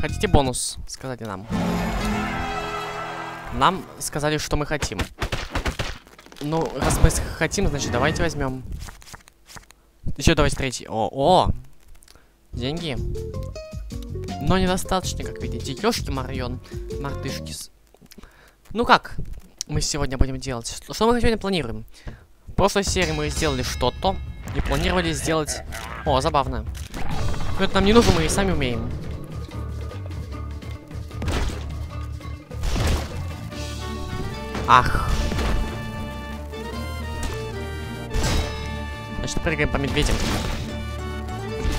Хотите бонус? Сказали нам. Нам сказали, что мы хотим. Ну, раз мы хотим, значит, давайте возьмем. Еще давайте третий. О-о! Деньги. Но недостаточно, как видите. Ёшки-марьон. Мартышки. Ну как мы сегодня будем делать? Что мы сегодня планируем? В прошлой серии мы сделали что-то. И планировали сделать... О, забавно. Но это нам не нужно, мы и сами умеем. Ах. Значит, прыгаем по медведям.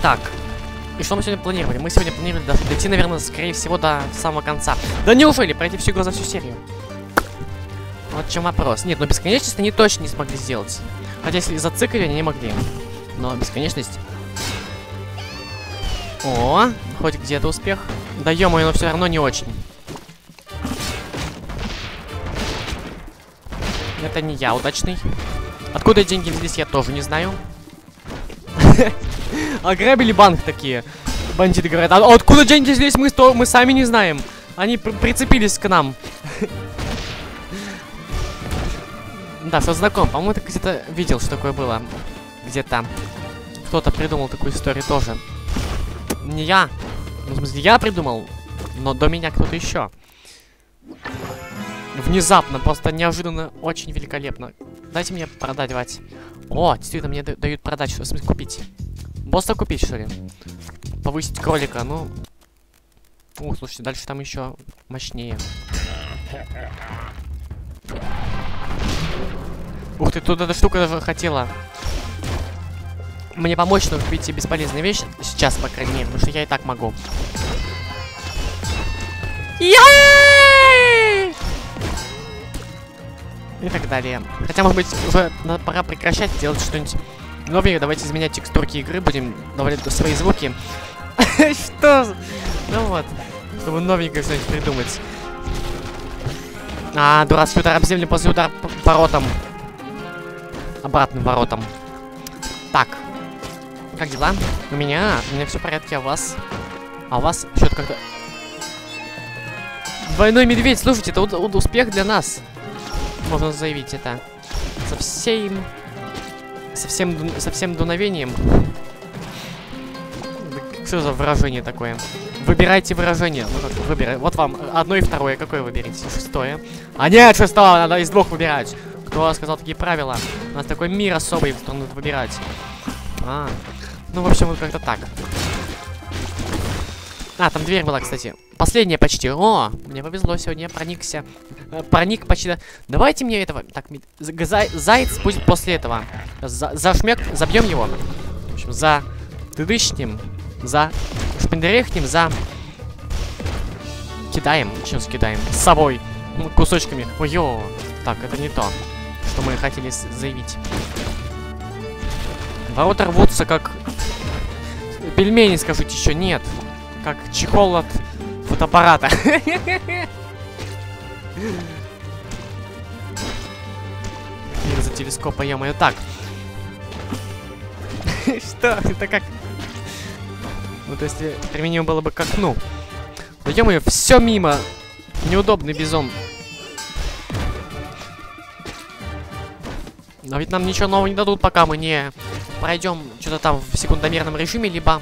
Так. И что мы сегодня планировали? Мы сегодня планировали дойти, наверное, скорее всего, до самого конца. Да неужели? Пройти всю игру за всю серию? Вот в чем вопрос. Нет, но бесконечность они точно не смогли сделать. Хотя если зацикали, они не могли. Но бесконечность... О, хоть где-то успех. Да ё-моё, но все равно не очень. Это не я удачный. Откуда деньги взялись, я тоже не знаю. Ограбили банк такие. Бандиты говорят, а откуда деньги здесь, мы сами не знаем. Они прицепились к нам. Да, все знаком. По-моему, ты где-то видел, что такое было. Где-то. Кто-то придумал такую историю тоже. Не я. Ну, в смысле, я придумал, но до меня кто-то еще. Внезапно, просто неожиданно, очень великолепно. Дайте мне продать, Вать. О, действительно, мне дают продать, что, в смысле, купить. Босса купить, что ли? Повысить кролика, ну... Ух, слушайте, дальше там еще мощнее. Ух ты, тут эта штука даже хотела. Мне помочь, но купить бесполезная вещь. Сейчас, по крайней мере, потому что я и так могу. И так далее. Хотя, может быть, уже пора прекращать делать что-нибудь новенькое. Давайте изменять текстурки игры. Будем добавлять свои звуки. Что? Ну вот. Чтобы новенькое что-нибудь придумать. А, дурацкий удар об землю после удара по воротам. Обратным воротам. Так. Как дела? У меня все в порядке, а у вас? А у вас что-то как-то... Двойной медведь, слушайте, это успех для нас. Можно заявить это. Со всем дуновением. Что за выражение такое? Выбирайте выражение. Ну как, выбирай. Вот вам одно и второе. Какое выберите? Шестое. А нет, шестого надо из двух выбирать. Кто сказал такие правила? У нас такой мир особый, что надо выбирать. А. Ну, в общем, вот как-то так. А, там дверь была, кстати. Последняя почти. О, мне повезло сегодня, я проникся. Проник почти. Давайте мне этого... Так, заяц будет после этого. Зашмек, забьем его. В общем, за дышнем, за шпендерехнем, за... Кидаем. Чем скидаем? С собой. Кусочками. Ой-ё. Так, это не то, что мы хотели заявить. Ворота рвутся, как... Пельмени, скажите, еще нет. Как чехол от фотоаппарата. Из-за телескопа, ё-моё. Так. Что? Это как? Вот если применимо было бы к окну. Да ё-моё, всё мимо. Неудобный бизон. Но ведь нам ничего нового не дадут, пока мы не пройдем что-то там в секундомерном режиме, либо...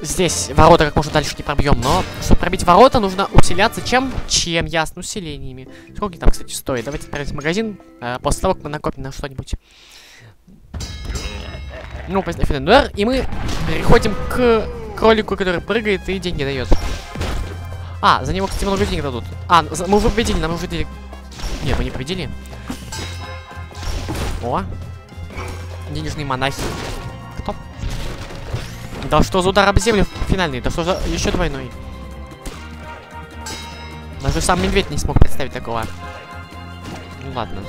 Здесь ворота как можно дальше не пробьем, но чтобы пробить ворота, нужно усиляться чем? Чем, ясно, усилениями. Сколько там, кстати, стоит? Давайте отправить в магазин, после того, как мы накопим на что-нибудь. Ну, Финендуэр, и мы переходим к кролику, который прыгает и деньги дает. А, за него, кстати, много денег дадут. А, мы уже победили, нам уже дали... Нет, мы не победили. О, денежные монахи. Кто? Да что за удар об землю финальный? Да что за... Еще двойной. Даже сам медведь не смог представить такого. Ну ладно.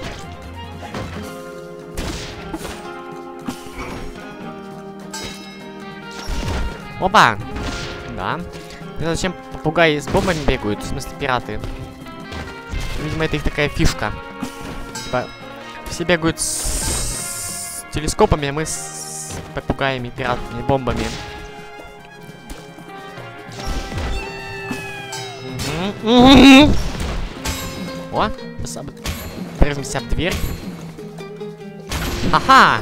Опа! Да. Зачем попугаи с бомбами бегают? В смысле, пираты. Видимо, это их такая фишка. Типа, все бегают с телескопами, а мы с попугаями, пиратами, бомбами. О, прыжемся об дверь. Ага!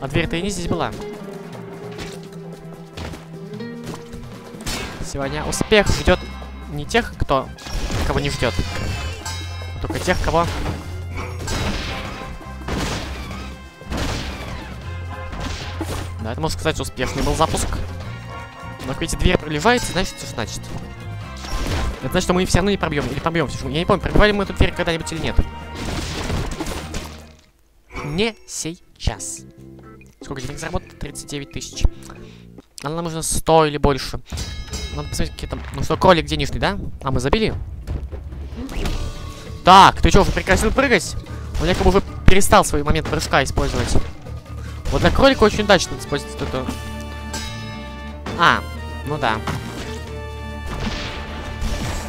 А дверь-то и не здесь была. Сегодня успех ждет не тех, кто... кого не ждет. А только тех, кого... Да, это можно сказать, успешный был запуск. Но хоть эта дверь проливается, значит, что значит. Это значит, что мы все равно не пробьем. Или пробьем. Я не помню, пробивали мы эту дверь когда-нибудь или нет. Не сейчас. Сколько денег заработало? 39 тысяч. А нам нужно 100 или больше. Надо посмотреть, какие там... Ну что, кролик денежный, да? А, мы забили? Так, ты что, уже прекратил прыгать? Он якобы уже перестал свой момент прыжка использовать. Вот для кролика очень удачно использовать эту... А, ну да.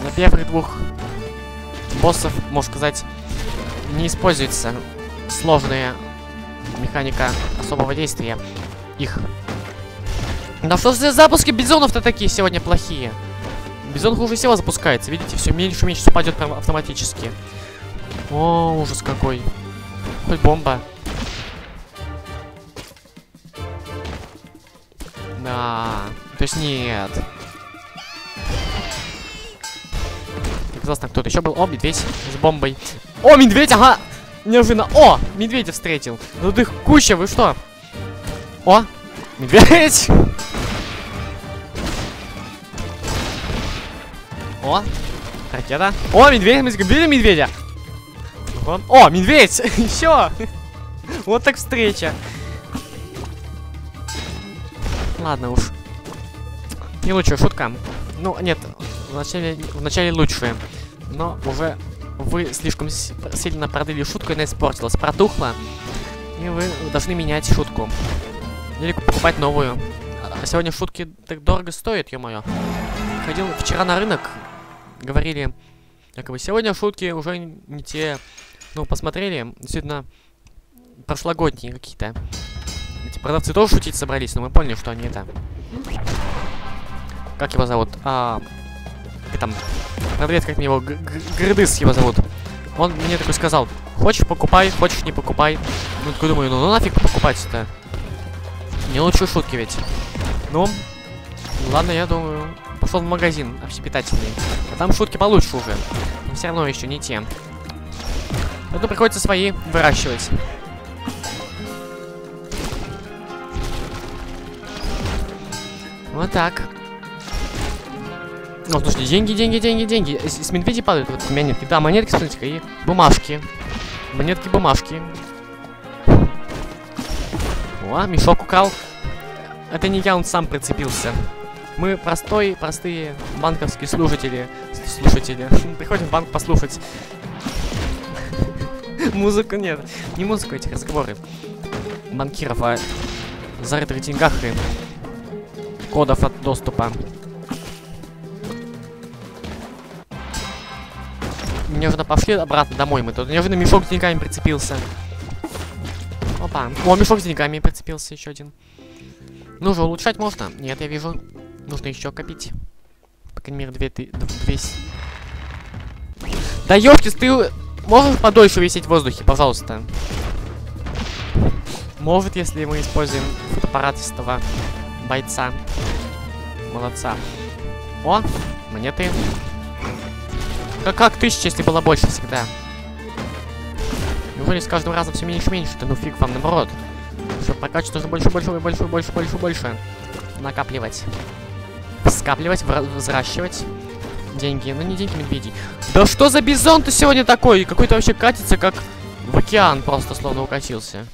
На первых двух боссов, можно сказать, не используется сложная механика особого действия их. Да что за запуски бизонов-то такие сегодня плохие? Бизон хуже всего запускается, видите, все меньше и меньше упадет прям автоматически. О, ужас какой. Хоть бомба. Да, то есть нет. Оказалось, там кто-то еще был. О, медведь с бомбой. О, медведь, ага! Неожиданно. О, медведя встретил. Ну ты их куча, вы что? О, медведь. О, ракета. О, медведь, мы сгубили медведя. Вон. О, медведь. Еще. Вот так встреча. Ладно уж. Не лучшая шутка. Ну, нет. Вначале лучшие. Но уже... Вы слишком сильно продлили шутку, и она испортилась, протухла. И вы должны менять шутку. Или покупать новую. А сегодня шутки так дорого стоят, ё-моё. Ходил вчера на рынок. Говорили, якобы, сегодня шутки уже не те. Ну, посмотрели, действительно, прошлогодние какие-то. Эти продавцы тоже шутить собрались, но мы поняли, что они это... Как его зовут? Там... Продавец, как мне его, Грыдыс его зовут. Он мне такой сказал: хочешь покупай, хочешь не покупай. Ну такой думаю, ну нафиг покупать-то. Не лучшие шутки ведь. Ну, ладно, я думаю, пошел в магазин общепитательный. А там шутки получше уже. Но все равно еще не те. Поэтому приходится свои выращивать. Вот так. Ну, слушайте, деньги. С медведей падают вот монетки. Да, монетки, смотрите-ка, и бумажки. Монетки. О, мешок украл. Это не я, он сам прицепился. Мы простые банковские служители. Приходим в банк послушать. Музыку нет. Не музыку, эти разговоры банкиров о зарытых деньгах и кодов от доступа. Неожиданно пошли обратно домой мы тут. Неожиданно мешок с деньгами прицепился. Опа. О, мешок с деньгами прицепился еще один. Ну же, улучшать можно? Нет, я вижу. Нужно еще копить. По крайней мере, 200. Да ёптис, ты можешь подольше висеть в воздухе, пожалуйста? Может, если мы используем фотоаппарат из того бойца. Молодца. О, монеты. Как 1000, если было больше всегда? Неужели с каждым разом все меньше и меньше? Да ну фиг вам, наоборот. Чтобы прокачать, нужно больше. Накапливать. Скапливать, взращивать. Деньги. Ну не деньги, медведей. Да что за бизон-то сегодня такой? Какой-то вообще катится, как в океан просто словно укатился.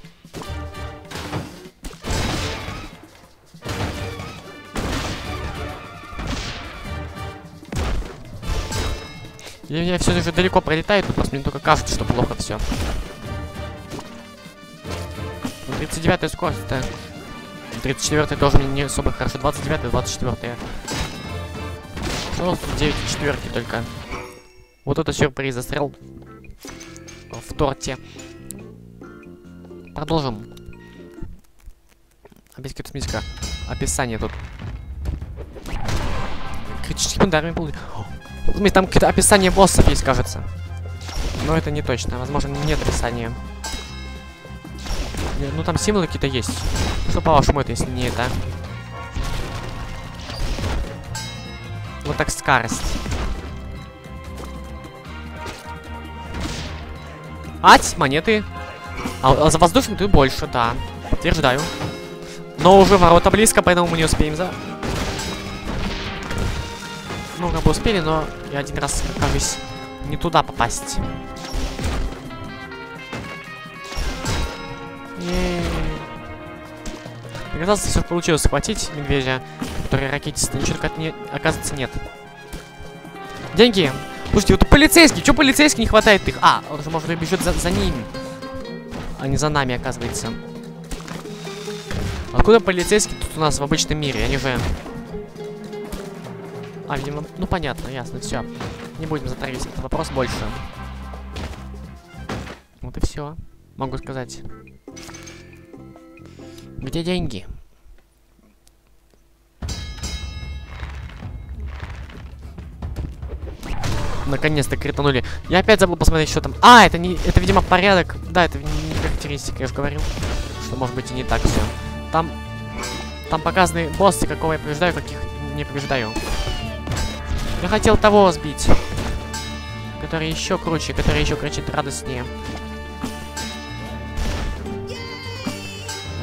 Я все уже далеко пролетаю, тут просто мне только кажется, что плохо все. 39-я скорость-то. 34-я тоже мне не особо хорошо. 29-я, 24-я. Что 9 четверки только. Вот это сюрприз, застрял в торте. Продолжим. Опять какая-то смеска. Описание тут. Критическим ударами получит. Там какое-то описание боссов есть, кажется. Но это не точно. Возможно, нет описания. Ну, там символы какие-то есть. Что, по-вашему, это, если не это? Вот так скорость. Ать, монеты. А за воздушный ты больше, да. Подтверждаю. Но уже ворота близко, поэтому мы не успеем за... Ну, как бы успели, но я один раз, кажется, не туда попасть. Оказалось, все получилось схватить медведя, который ракетистый. Ничего, как не... оказывается, нет. Деньги! Слушайте, вот полицейский! Чего полицейский не хватает их? А, он же, может, бежит за ними. А не за нами, оказывается. Откуда полицейский тут у нас в обычном мире? Они же... А, видимо... Ну, понятно, ясно, все. Не будем затрагивать этот вопрос больше. Вот и все. Могу сказать. Где деньги? Наконец-то кританули. Я опять забыл посмотреть, что там. А, это не... Это, видимо, порядок. Да, это не характеристика, я же говорил. Что, может быть, и не так все. Там... Там показаны боссы, какого я побеждаю, каких не побеждаю. Я хотел того сбить. Который еще круче, радостнее.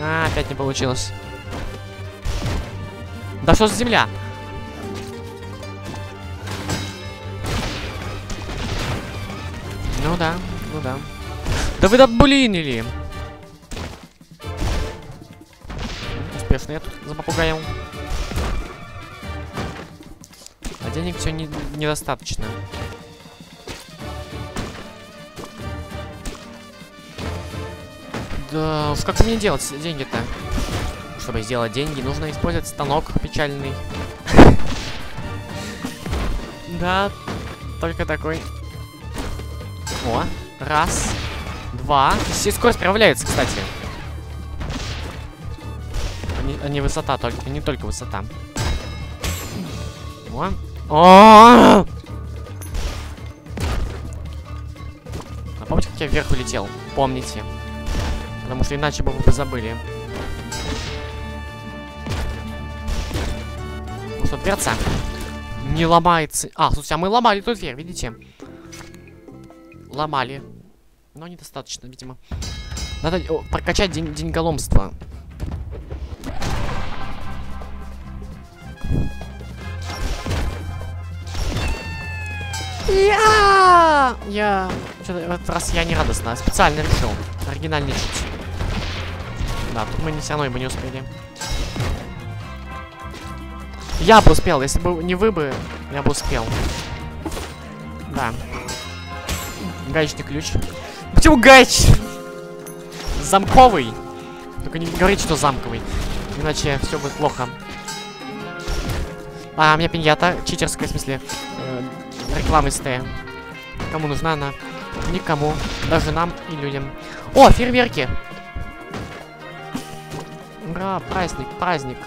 А, опять не получилось. Да что за земля? Ну да, ну да. Да вы добулинили! Успешно я тут за попугаем. А денег все недостаточно. Да уж, как мне делать деньги-то? Чтобы сделать деньги, нужно использовать станок печальный. Да, только такой. О, раз, два. Здесь скорость прибавляется, кстати. А не высота только, не только высота. О! А помните, как я вверх улетел? Помните. Потому что иначе бы вы забыли. Ну что, дверца? Не ломается. А, слушайте, а мы ломали тут дверь, видите? Ломали. Но недостаточно, видимо. Надо прокачать деньголомство. Я... Что-то в этот раз я не радостно, а специально решил. Оригинальничать. Да, тут мы не все равно бы не успели. Я бы успел, если бы не вы бы, я бы успел. Да. Гаечный ключ. Почему гаеч? Замковый. Только не говорите, что замковый. Иначе все будет плохо. А, у меня пиньята. Читерская, в смысле. Рекламистая. Кому нужна она? Никому. Даже нам и людям. О, фейерверки! Ура, праздник, праздник.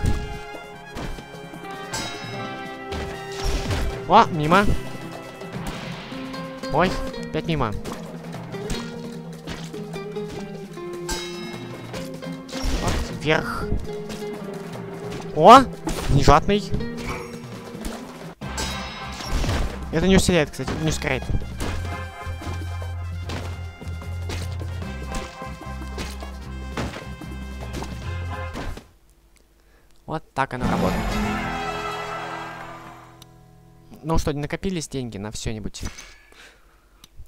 О, мимо. Ой, опять мимо. Вот, вверх. О, нежатный. Это не усиляет, кстати, не ускоряет. Вот так оно работает. Ну что, накопились деньги на что-нибудь.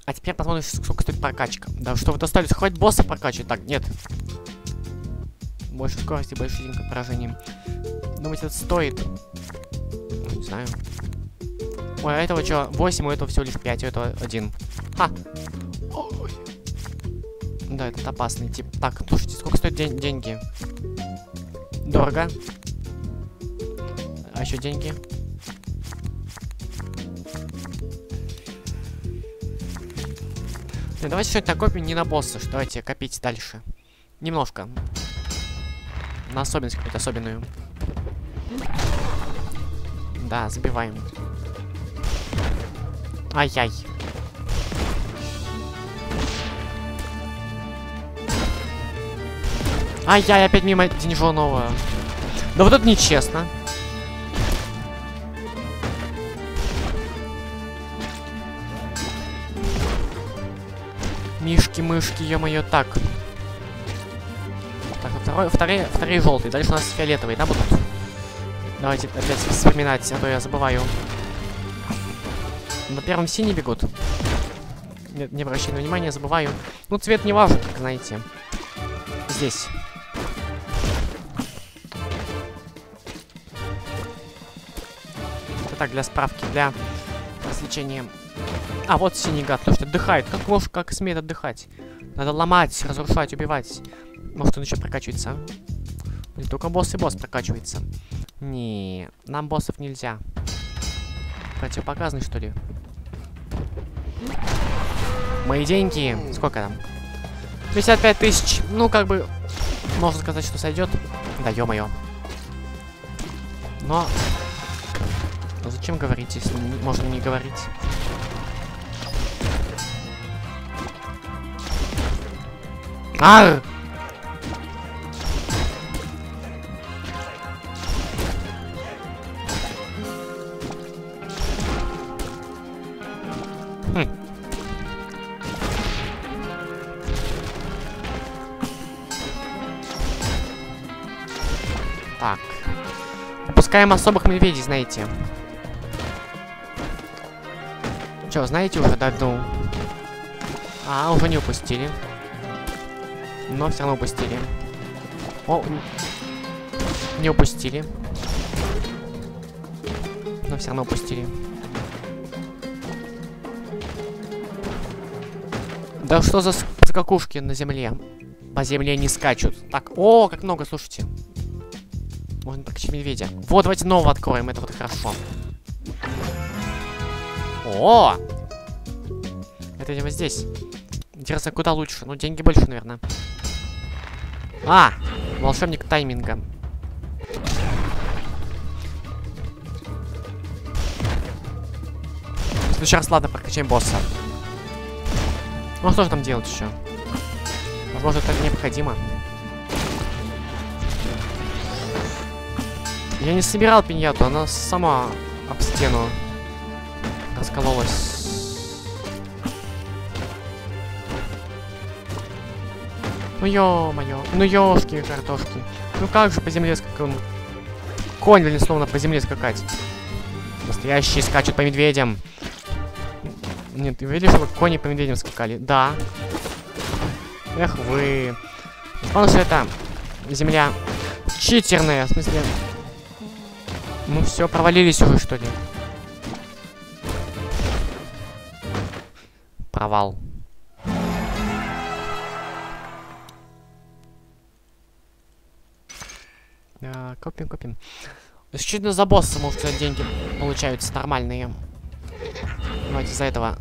А теперь посмотрим, сколько стоит прокачка. Да, что вы достали? Хватит босса прокачивать. Так, нет. Больше скорости, больше денег от поражения. Думаете, это стоит? Ну, не знаю. Ой, а этого что? 8, у этого всего лишь 5, у этого 1. Ха! Ой. Да, этот опасный тип. Так, слушайте, сколько стоят деньги? Дорого. А еще деньги. Ну, давайте что-то накопим не на босса, что давайте копить дальше. Немножко. На особенность какую-то особенную. Да, забиваем. Ай-яй. Ай-яй, опять мимо денежного. Да вот тут нечестно. Мишки-мышки, ё-моё, так. Так, вторые желтые. Дальше у нас фиолетовые, да, будут? Давайте опять вспоминать, а то я забываю. На первом синие бегут. Нет, не обращай на внимание, забываю. Ну, цвет не важен, как знаете. Здесь. Это так, для справки, для развлечения. А, вот синий гад, потому что отдыхает. Как может, как смеет отдыхать? Надо ломать, разрушать, убивать. Может, он еще прокачивается? Или только босс и босс прокачивается? Не, нам боссов нельзя. Противопоказаны, что ли? Мои деньги. Сколько там? 55 тысяч. Ну, как бы, можно сказать, что сойдет. Да, ё-моё. Но... ну, зачем говорить, если можно не говорить? Ар! Так. Опускаем особых медведей, знаете. Чё, знаете уже, да, ну? А, уже не упустили. Но все равно упустили. О, не упустили. Но все равно упустили. Да что за скакушки на земле? По земле не скачут. Так, о, как много, слушайте. Можно прокачать медведя. Вот, давайте нового откроем, это вот хорошо. О! Это его здесь. Интересно, куда лучше? Ну, деньги больше, наверное. А! Волшебник тайминга. В следующий раз, ладно, прокачаем босса. Ну, что же там делать еще? Возможно, это необходимо. Я не собирал пиньяту, она сама об стену раскололась. Ну ё-моё, ну ёшки, картошки. Ну как же по земле скакать? Конь, блин, словно по земле скакать. Настоящие скачут по медведям. Нет, ты видишь, чтобы кони по медведям скакали? Да. Эх вы. Потому что это земля читерная, в смысле... ну все, провалились уже, что ли? Провал. Копим, копим. Исключительно за босса, может, деньги получаются нормальные. Давайте за этого.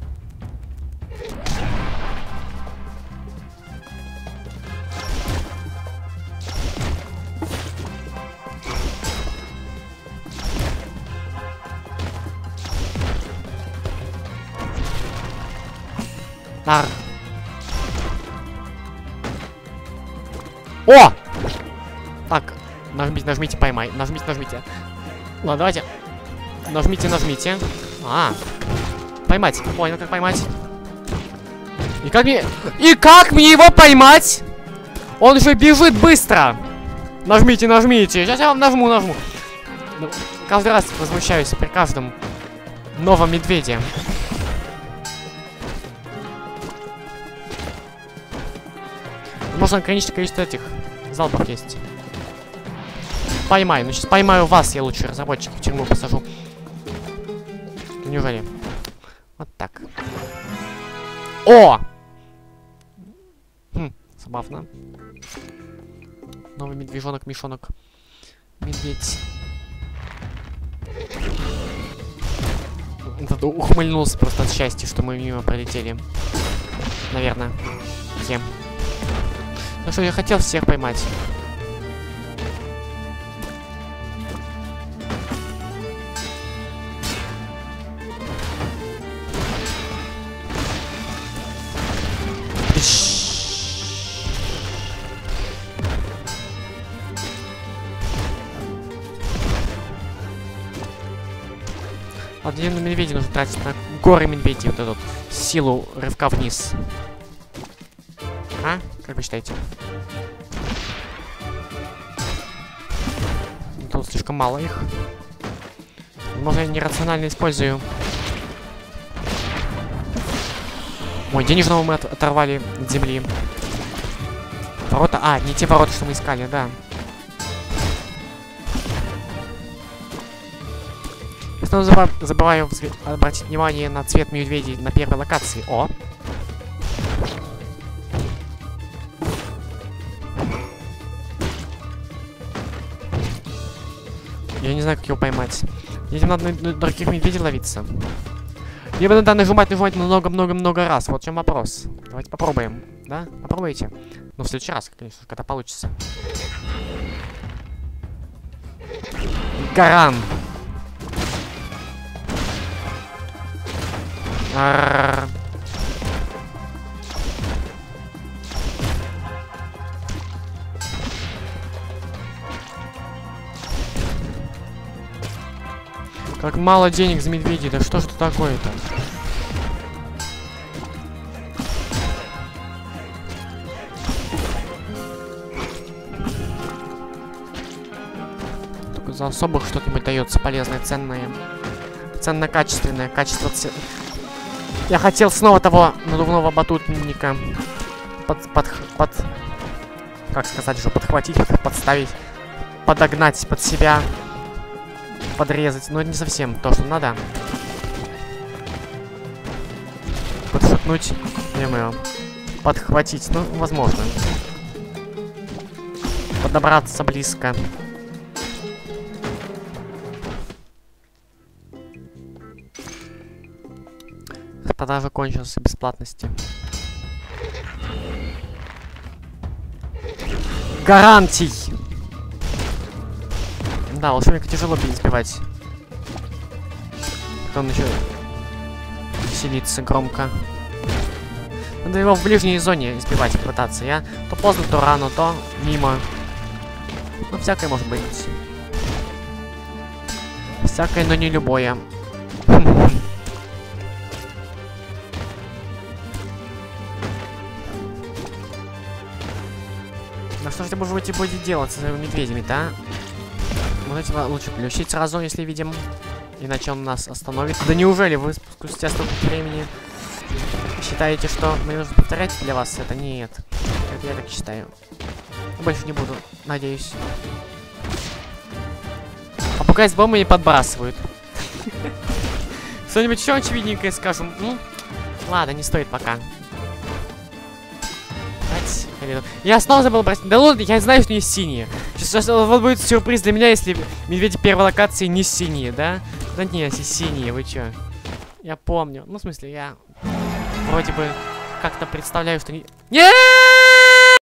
Ар. О! Так, нажмите, поймай. Нажмите. Ладно, давайте. Нажмите. А, поймать. Понял, как поймать. И как мне его поймать? Он же бежит быстро. Нажмите. Сейчас я вам нажму. Каждый раз возмущаюсь при каждом новом медведе. Можно ограничить количество этих залпов есть. Поймай. Ну, сейчас поймаю вас, я лучше разработчики в тюрьму посажу. Неужели? Вот так. О! Хм, забавно. Новый медвежонок, мешонок. Медведь. Этот ухмыльнулся просто от счастья, что мы мимо пролетели. Наверное. Кем? Ну что, я хотел всех поймать. Ладно, медведя нужно тратить на горы медведей, вот эту силу рывка вниз. А? Как вы считаете? Тут слишком мало их. Может, я нерационально использую. Ой, денежного мы оторвали от земли. Ворота... А, не те ворота, что мы искали, да. Я снова забываю обратить внимание на цвет медведей на первой локации. О! Я не знаю, как его поймать. Этим надо на других медведей ловиться. Либо надо нажимать много-много-много раз. Вот в чем вопрос. Давайте попробуем. Да? Попробуйте. Ну, в следующий раз, конечно, когда получится. Гаран! Как мало денег за медведей, да что ж это такое-то? Только за особых что-нибудь дается полезное, ценное. Ценно-качественное, качество... Я хотел снова того надувного батутника как сказать же, подхватить, подставить, подогнать под себя, подрезать, но не совсем то, что надо. Подшутнуть, ё-моё. Подхватить, ну, возможно. Подобраться близко. Продажа кончился бесплатности. Гарантий! Да, волшебника тяжело переспевать. Потом еще веселиться громко. Надо его в ближней зоне избивать, пытаться. Я то поздно, то рано, то мимо. Ну, всякое может быть. Всякое, но не любое. Что же ты будете делать с этими медведями-то, а? Можете лучше плющить сразу, если видим. Иначе он нас остановит. Да неужели вы спустя столько времени считаете, что мне нужно повторять для вас? Это нет. Это я так считаю. Больше не буду, надеюсь. А пока с бомбой не подбрасывают. Что-нибудь еще очевидненькое скажем. Ладно, не стоит пока. Я снова забыл брать. Да ладно, я знаю, что не синие. Сейчас вот будет сюрприз для меня, если медведи первой локации не синие, да? Да нет, если синие, вы чё? Я помню. Ну, в смысле, я вроде бы как-то представляю, что не... Нет!